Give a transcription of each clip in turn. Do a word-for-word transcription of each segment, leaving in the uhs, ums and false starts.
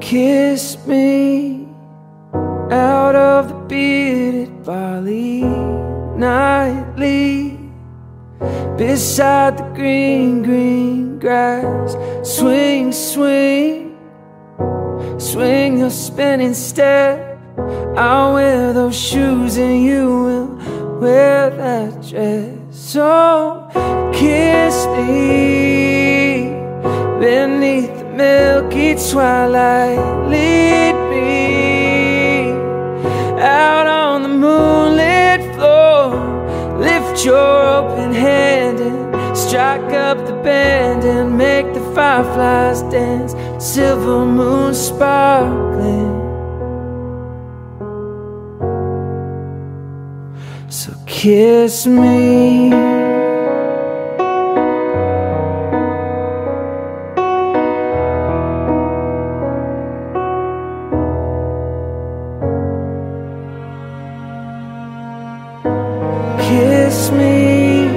Kiss me out of the bearded barley, nightly beside the green, green grass. Swing, swing, swing your spinning step. I'll wear those shoes and you will wear that dress. So kiss me beneath the milky twilight. Lead me out on the moonlit floor. Lift your open hand and strike up the band and make the fireflies dance. Silver moon sparkling. So kiss me. Kiss me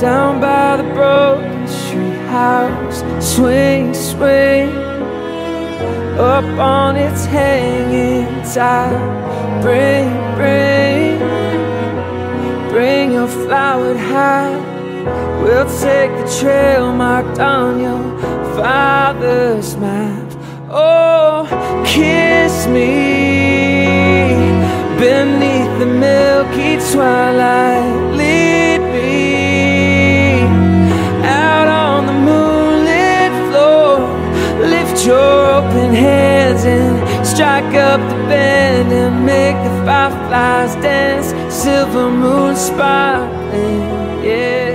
down by the broken street house. Swing, swing up on its hanging tide. Bring, bring Bring your flowered hat. We'll take the trail marked on your father's map. Oh, kiss me beneath the milky twilight. Lead me out on the moonlit floor. Lift your open hands and strike up the band and make the fireflies dance. Silver moon sparkling, yeah.